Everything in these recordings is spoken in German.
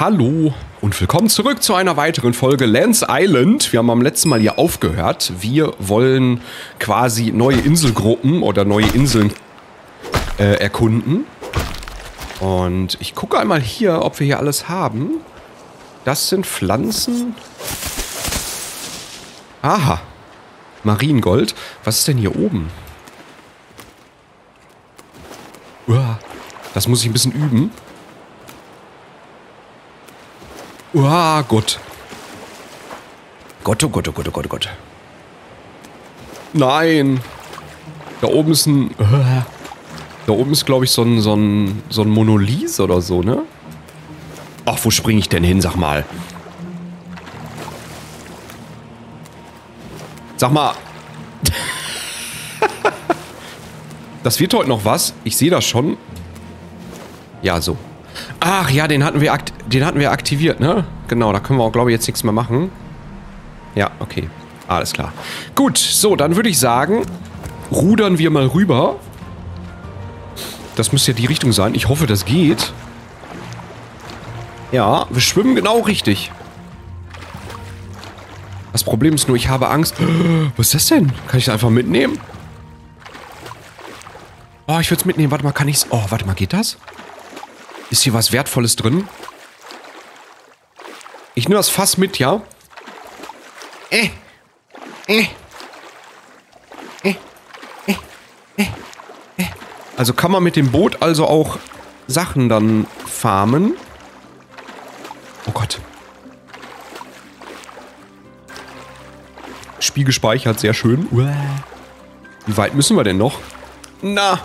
Hallo und willkommen zurück zu einer weiteren Folge Len's Island. Wir haben am letzten Mal hier aufgehört. Wir wollen quasi neue Inselgruppen oder neue Inseln erkunden. Und ich gucke einmal hier, ob wir hier alles haben. Das sind Pflanzen. Aha. Mariengold. Was ist denn hier oben? Uah. Das muss ich ein bisschen üben. Uah, Gott. Gott, oh Gott, oh Gott, oh Gott, oh Gott. Nein. Da oben ist ein... Da oben ist, glaube ich, so ein Monolith oder so, ne? Ach, wo springe ich denn hin, sag mal? Sag mal. Das wird heute noch was. Ich sehe das schon. Ja, so. Ach ja, den hatten wir aktiviert, ne? Genau, da können wir auch, glaube ich, jetzt nichts mehr machen. Ja, okay. Alles klar. Gut, so, dann würde ich sagen, rudern wir mal rüber. Das müsste ja die Richtung sein. Ich hoffe, das geht. Ja, wir schwimmen genau richtig. Das Problem ist nur, ich habe Angst. Was ist das denn? Kann ich das einfach mitnehmen? Oh, ich würde es mitnehmen. Warte mal, kann ich's? Oh, warte mal, geht das? Ist hier was Wertvolles drin? Ich nehme das Fass mit, ja? Also kann man mit dem Boot also auch Sachen dann farmen? Oh Gott. Spiel gespeichert, sehr schön. Wie weit müssen wir denn noch? Na!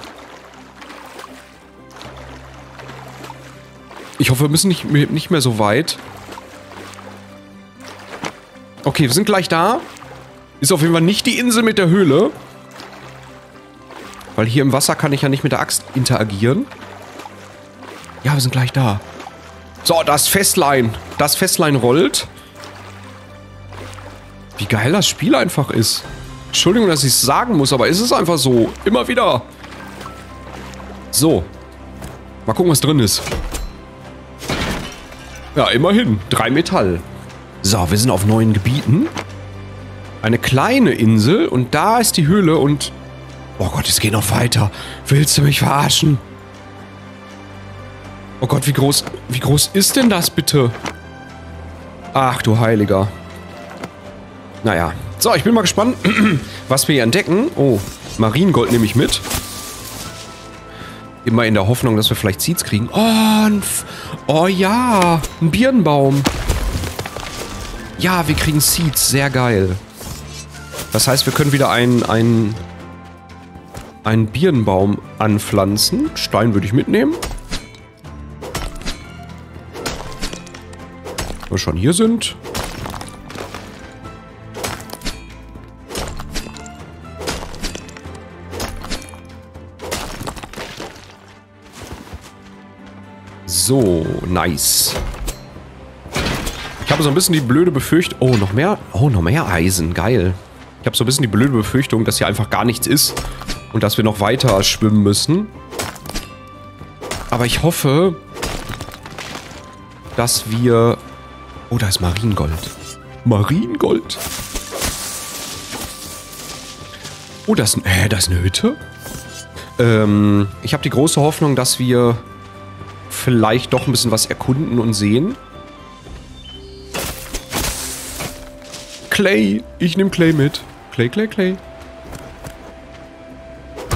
Ich hoffe, wir müssen nicht mehr so weit. Okay, wir sind gleich da. Ist auf jeden Fall nicht die Insel mit der Höhle. Weil hier im Wasser kann ich ja nicht mit der Axt interagieren. Ja, wir sind gleich da. So, das Fässlein. Das Fässlein rollt. Wie geil das Spiel einfach ist. Entschuldigung, dass ich es sagen muss, aber ist es einfach so. Immer wieder. So. Mal gucken, was drin ist. Ja, immerhin. 3 Metall. So, wir sind auf neuen Gebieten. Eine kleine Insel und da ist die Höhle und... Oh Gott, es geht noch weiter. Willst du mich verarschen? Oh Gott, wie groß ist denn das bitte? Ach du Heiliger. Naja. So, ich bin mal gespannt, was wir hier entdecken. Oh, Mariengold nehme ich mit. Immer in der Hoffnung, dass wir vielleicht Seeds kriegen. Oh, oh ja, ein Birnbaum. Ja, wir kriegen Seeds. Sehr geil. Das heißt, wir können wieder einen Birnbaum anpflanzen. Stein würde ich mitnehmen. Wenn wir schon hier sind. So, nice. Ich habe so ein bisschen die blöde Befürchtung... Oh, noch mehr? Oh, noch mehr Eisen. Geil. Ich habe so ein bisschen die blöde Befürchtung, dass hier einfach gar nichts ist. Und dass wir noch weiter schwimmen müssen. Aber ich hoffe, dass wir... Oh, da ist Mariengold. Mariengold. Oh, das ist eine Hütte? Ich habe die große Hoffnung, dass wir... vielleicht doch ein bisschen was erkunden und sehen. Clay. Ich nehme Clay mit. Clay, Clay, Clay.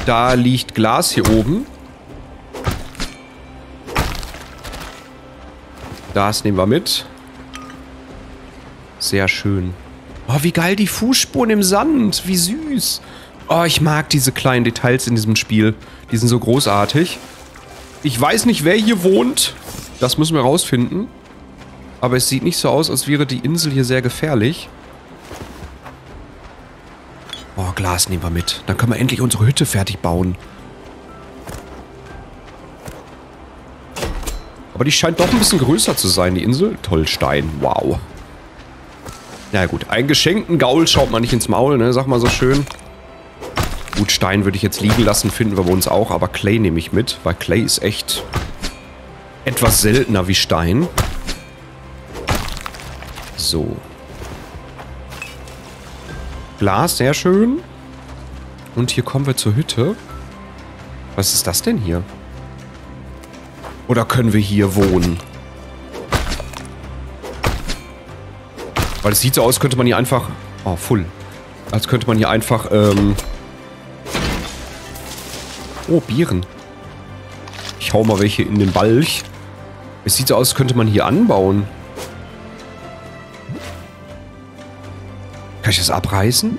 Da liegt Glas hier oben. Das nehmen wir mit. Sehr schön. Oh, wie geil die Fußspuren im Sand. Wie süß. Oh, ich mag diese kleinen Details in diesem Spiel. Die sind so großartig. Ich weiß nicht, wer hier wohnt. Das müssen wir rausfinden. Aber es sieht nicht so aus, als wäre die Insel hier sehr gefährlich. Oh, Glas nehmen wir mit. Dann können wir endlich unsere Hütte fertig bauen. Aber die scheint doch ein bisschen größer zu sein, die Insel. Toll, Stein. Wow. Na gut, einen geschenkten Gaul schaut man nicht ins Maul, ne? Sag mal so schön. Gut, Stein würde ich jetzt liegen lassen, finden wir bei uns auch, aber Clay nehme ich mit, weil Clay ist echt etwas seltener wie Stein. So. Glas, sehr schön. Und hier kommen wir zur Hütte. Was ist das denn hier? Oder können wir hier wohnen? Weil es sieht so aus, könnte man hier einfach... Oh, full. Als könnte man hier einfach... Oh, Bieren. Ich hau mal welche in den Balch. Es sieht so aus, als könnte man hier anbauen. Kann ich das abreißen?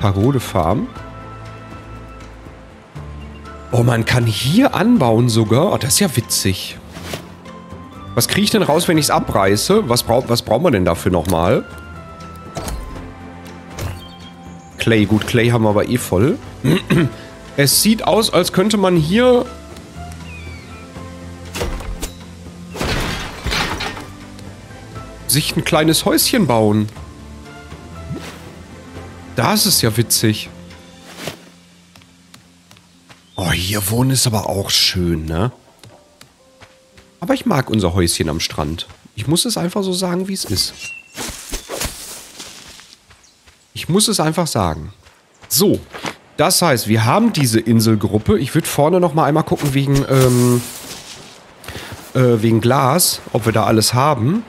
Pagodefarm. Oh, man kann hier anbauen sogar. Oh, das ist ja witzig. Was kriege ich denn raus, wenn ich es abreiße? Was braucht man denn dafür nochmal? Clay. Gut, Clay haben wir aber eh voll. Es sieht aus, als könnte man hier... sich ein kleines Häuschen bauen. Das ist ja witzig. Oh, hier wohnen ist aber auch schön, ne? Aber ich mag unser Häuschen am Strand. Ich muss es einfach so sagen, wie es ist. Ich muss es einfach sagen. So, das heißt, wir haben diese Inselgruppe. Ich würde vorne noch mal einmal gucken wegen Glas, ob wir da alles haben.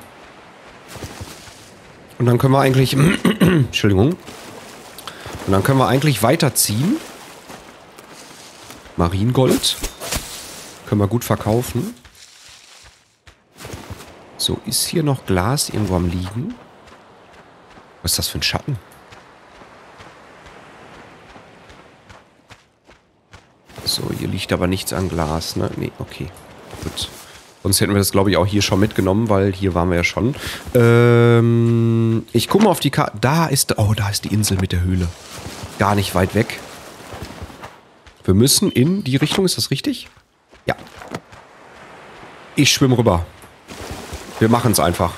Und dann können wir eigentlich... Entschuldigung. Und dann können wir eigentlich weiterziehen. Mariengold. Können wir gut verkaufen. So, ist hier noch Glas irgendwo am Liegen? Was ist das für ein Schatten? So, hier liegt aber nichts an Glas, ne? Nee, okay. Gut. Sonst hätten wir das, glaube ich, auch hier schon mitgenommen, weil hier waren wir ja schon. Ich gucke mal auf die Karte. Da ist... Oh, da ist die Insel mit der Höhle. Gar nicht weit weg. Wir müssen in die Richtung. Ist das richtig? Ja. Ich schwimme rüber. Wir machen es einfach.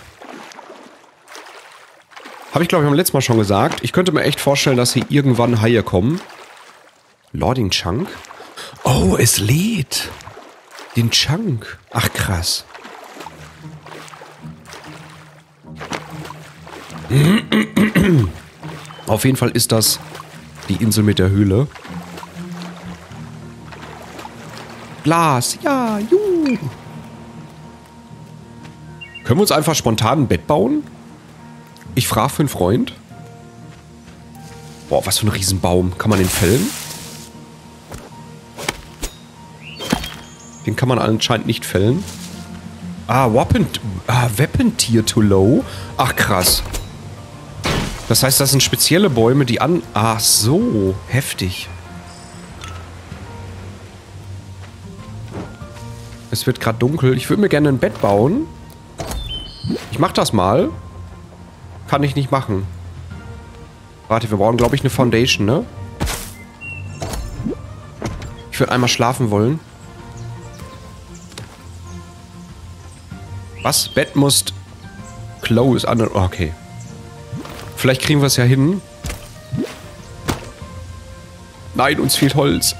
Habe ich, glaube ich, beim letzten Mal schon gesagt. Ich könnte mir echt vorstellen, dass hier irgendwann Haie kommen. Lording Chunk. Oh, es lädt. Den Chunk. Ach, krass. Auf jeden Fall ist das die Insel mit der Höhle. Glas. Ja, juhu. Können wir uns einfach spontan ein Bett bauen? Ich frage für einen Freund. Boah, was für ein Riesenbaum. Kann man den fällen? Den kann man anscheinend nicht fällen. Ah, Weapon-Tier to low. Ach, krass. Das heißt, das sind spezielle Bäume, die an... Ach so, heftig. Es wird gerade dunkel. Ich würde mir gerne ein Bett bauen. Ich mach das mal. Kann ich nicht machen. Warte, wir brauchen, glaube ich, eine Foundation, ne? Ich würde einmal schlafen wollen. Was? Bett muss close an. Okay. Vielleicht kriegen wir es ja hin. Nein, uns fehlt Holz.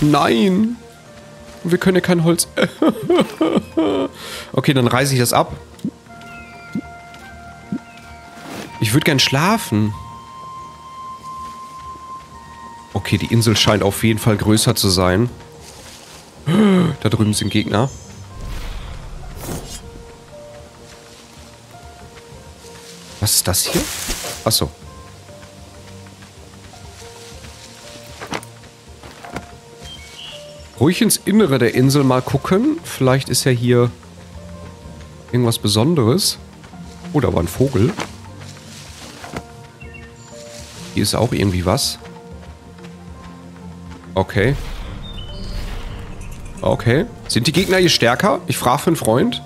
Nein. Wir können ja kein Holz. Okay, dann reiße ich das ab. Ich würde gern schlafen. Okay, die Insel scheint auf jeden Fall größer zu sein. Da drüben sind Gegner. Was ist das hier? Achso. Ruhig ins Innere der Insel mal gucken. Vielleicht ist ja hier irgendwas Besonderes. Oh, da war ein Vogel. Hier ist auch irgendwie was. Okay. Okay. Sind die Gegner hier stärker? Ich frage für einen Freund.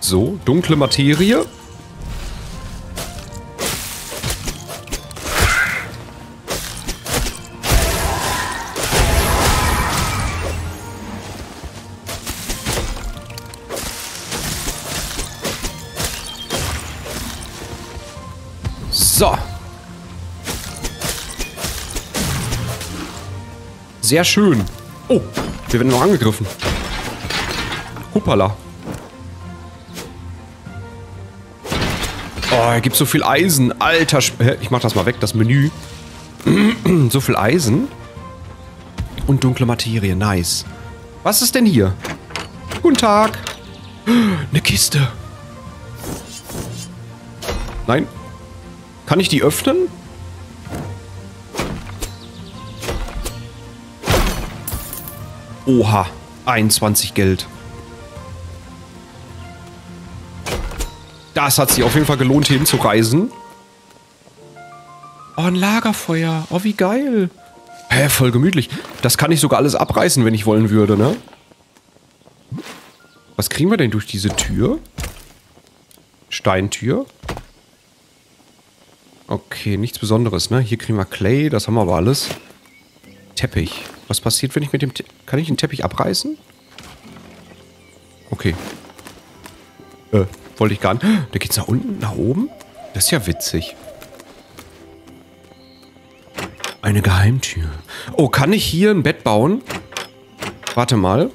So, dunkle Materie. So. Sehr schön. Oh, wir werden noch angegriffen. Hoppala. Oh, hier gibt es so viel Eisen. Alter, ich mach das mal weg, das Menü. So viel Eisen. Und dunkle Materie, nice. Was ist denn hier? Guten Tag. Eine Kiste. Nein. Kann ich die öffnen? Oha. 21 Geld. Das hat sich auf jeden Fall gelohnt, hier hinzureisen. Oh, ein Lagerfeuer. Oh, wie geil. Hä, voll gemütlich. Das kann ich sogar alles abreißen, wenn ich wollen würde, ne? Was kriegen wir denn durch diese Tür? Steintür. Okay, nichts Besonderes, ne? Hier kriegen wir Clay, das haben wir aber alles. Teppich. Was passiert, wenn ich mit dem Teppich... Kann ich den Teppich abreißen? Okay. Wollte ich gar nicht. Da geht's nach unten, nach oben? Das ist ja witzig. Eine Geheimtür. Oh, kann ich hier ein Bett bauen? Warte mal.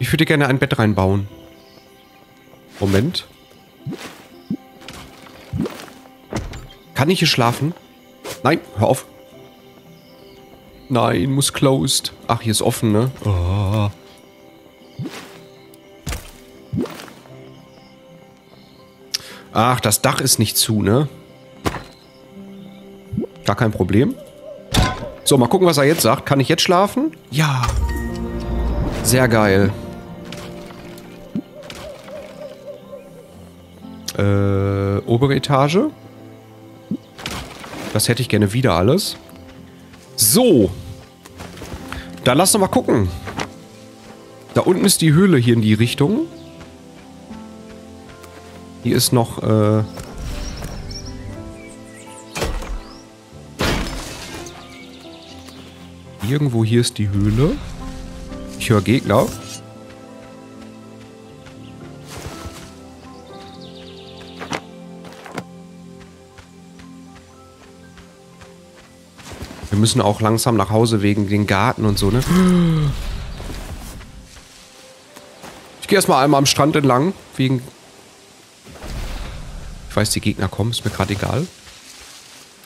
Ich würde gerne ein Bett reinbauen. Moment. Kann ich hier schlafen? Nein, hör auf. Nein, muss closed. Ach, hier ist offen, ne? Oh. Ach, das Dach ist nicht zu, ne? Gar kein Problem. So, mal gucken, was er jetzt sagt. Kann ich jetzt schlafen? Ja. Sehr geil. Obere Etage. Das hätte ich gerne wieder alles. So. Dann lass doch mal gucken. Da unten ist die Höhle hier in die Richtung. Hier ist noch, irgendwo hier ist die Höhle. Ich höre Gegner. Wir müssen auch langsam nach Hause wegen den Garten und so, ne? Ich gehe erstmal einmal am Strand entlang, wegen... Ich weiß, die Gegner kommen, ist mir gerade egal.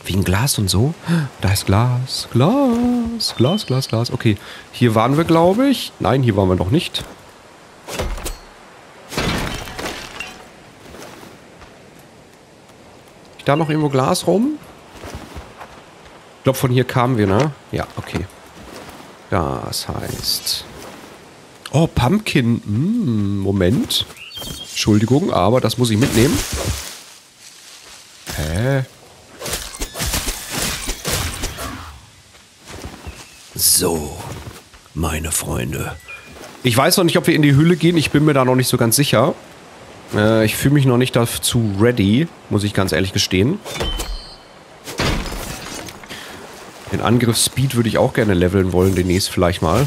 Wegen Glas und so. Da ist Glas, Glas, Glas, Glas, Glas. Okay, hier waren wir, glaube ich. Nein, hier waren wir noch nicht. Ist da noch irgendwo Glas rum? Ich glaube, von hier kamen wir, ne? Ja, okay. Das heißt... Oh, Pumpkin. Moment. Entschuldigung, aber das muss ich mitnehmen. Hä? So, meine Freunde. Ich weiß noch nicht, ob wir in die Höhle gehen. Ich bin mir da noch nicht so ganz sicher. Ich fühle mich noch nicht dazu ready, muss ich ganz ehrlich gestehen. Den Angriffsspeed würde ich auch gerne leveln wollen, demnächst vielleicht mal.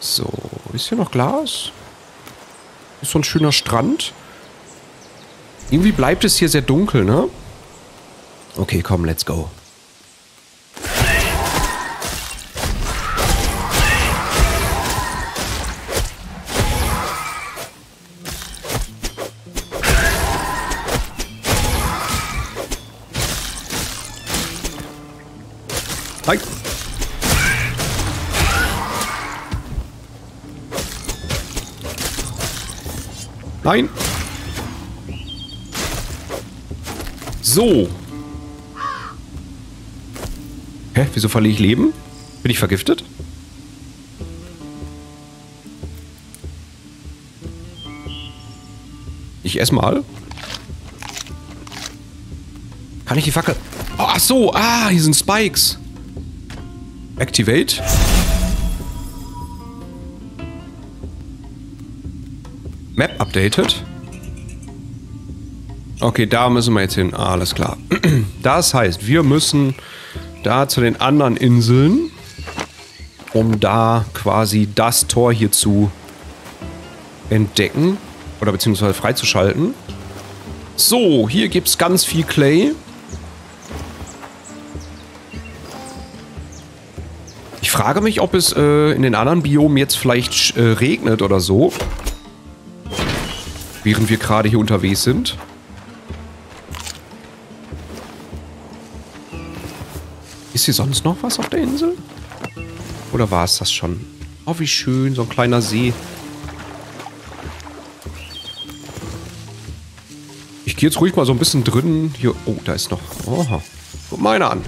So, ist hier noch Glas? Ist so ein schöner Strand. Irgendwie bleibt es hier sehr dunkel, ne? Okay, komm, let's go. Nein. So. Hä, wieso verliere ich Leben? Bin ich vergiftet? Ich esse mal. Kann ich die Fackel... Oh, ach so, ah, hier sind Spikes. Activate. Map updated. Okay, da müssen wir jetzt hin. Ah, alles klar. Das heißt, wir müssen da zu den anderen Inseln, um da quasi das Tor hier zu entdecken oder beziehungsweise freizuschalten. So, hier gibt es ganz viel Clay. Ich frage mich, ob es in den anderen Biomen jetzt vielleicht regnet oder so. Während wir gerade hier unterwegs sind. Ist hier sonst noch was auf der Insel? Oder war es das schon? Oh, wie schön, so ein kleiner See. Ich gehe jetzt ruhig mal so ein bisschen drinnen. Hier, oh, da ist noch. Oha. Guck mal einer an.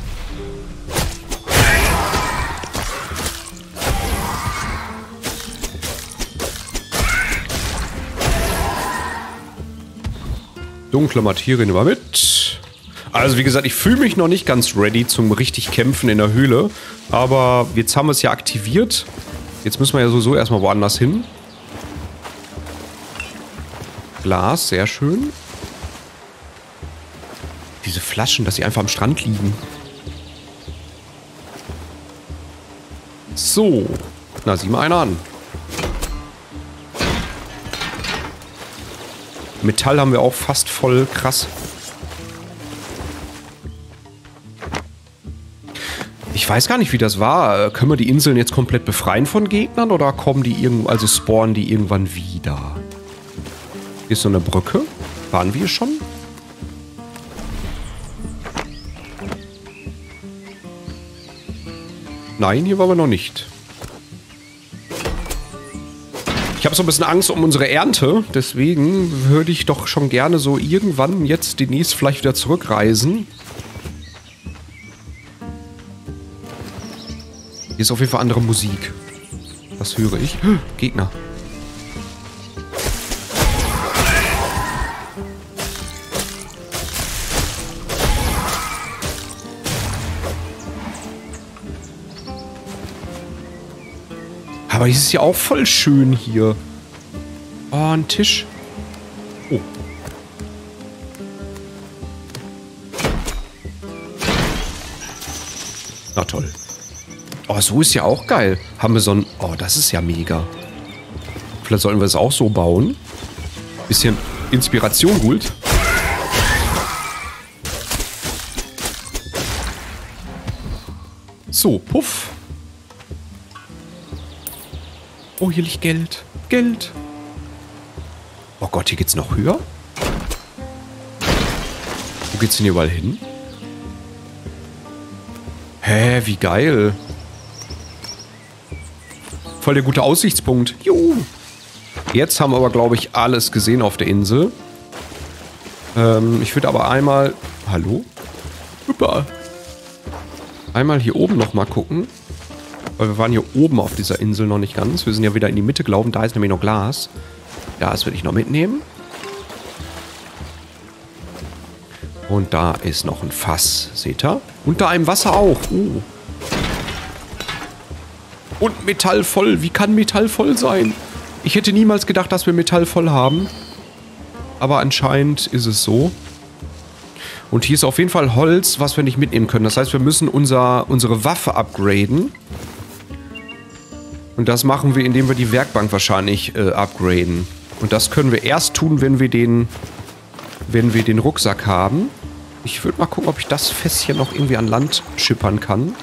Dunkle Materie nehmen wir mit. Also wie gesagt, ich fühle mich noch nicht ganz ready zum richtig Kämpfen in der Höhle. Aber jetzt haben wir es ja aktiviert. Jetzt müssen wir ja sowieso erstmal woanders hin. Glas, sehr schön. Diese Flaschen, dass sie einfach am Strand liegen. So. Na, sieh mal einer an. Metall haben wir auch fast voll, krass. Ich weiß gar nicht, wie das war. Können wir die Inseln jetzt komplett befreien von Gegnern oder kommen die irgendwann, also spawnen die irgendwann wieder? Hier ist so eine Brücke. Waren wir schon? Nein, hier waren wir noch nicht. Ich habe so ein bisschen Angst um unsere Ernte, deswegen würde ich doch schon gerne so irgendwann jetzt demnächst vielleicht wieder zurückreisen. Hier ist auf jeden Fall andere Musik. Das höre ich. Gegner. Aber es ist ja auch voll schön hier. Oh, ein Tisch. Oh. Na toll. Oh, so ist ja auch geil. Haben wir so ein... Oh, das ist ja mega. Vielleicht sollten wir es auch so bauen. Bisschen Inspiration holt. So, puff. Oh, hier liegt Geld. Geld. Oh Gott, hier geht's noch höher? Wo geht's denn hier überall hin? Hä, wie geil. Voll der gute Aussichtspunkt. Juhu. Jetzt haben wir aber, glaube ich, alles gesehen auf der Insel. Ich würde aber einmal... Hallo? Hüppa. Einmal hier oben nochmal gucken. Weil wir waren hier oben auf dieser Insel noch nicht ganz. Wir sind ja wieder in die Mitte gelaufen. Da ist nämlich noch Glas. Ja, das will ich noch mitnehmen. Und da ist noch ein Fass. Seht ihr? Unter einem Wasser auch. Und Metall voll. Wie kann Metall voll sein? Ich hätte niemals gedacht, dass wir Metall voll haben. Aber anscheinend ist es so. Und hier ist auf jeden Fall Holz, was wir nicht mitnehmen können. Das heißt, wir müssen unsere Waffe upgraden. Und das machen wir, indem wir die Werkbank wahrscheinlich upgraden. Und das können wir erst tun, wenn wir den Rucksack haben. Ich würde mal gucken, ob ich das Fässchen noch irgendwie an Land schippern kann.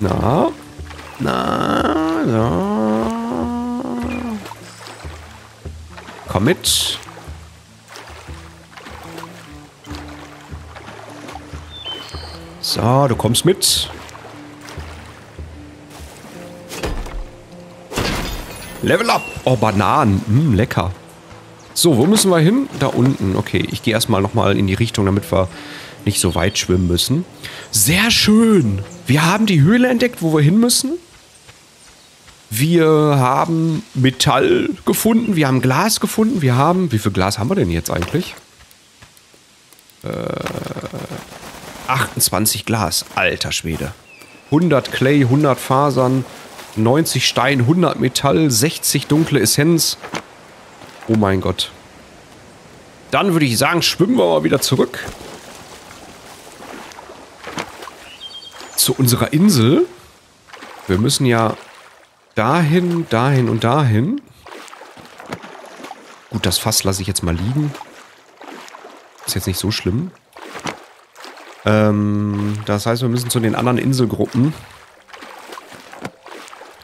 Na? Na? Na? Komm mit. So, du kommst mit. Level up. Oh, Bananen. Lecker. So, wo müssen wir hin? Da unten. Okay, ich gehe erstmal nochmal in die Richtung, damit wir nicht so weit schwimmen müssen. Sehr schön. Wir haben die Höhle entdeckt, wo wir hin müssen. Wir haben Metall gefunden. Wir haben Glas gefunden. Wir haben... Wie viel Glas haben wir denn jetzt eigentlich? 28 Glas. Alter Schwede. 100 Clay, 100 Fasern, 90 Stein, 100 Metall, 60 dunkle Essenz. Oh mein Gott. Dann würde ich sagen, schwimmen wir mal wieder zurück zu unserer Insel. Wir müssen ja dahin, dahin und dahin. Gut, das Fass lasse ich jetzt mal liegen. Ist jetzt nicht so schlimm. Das heißt, wir müssen zu den anderen Inselgruppen.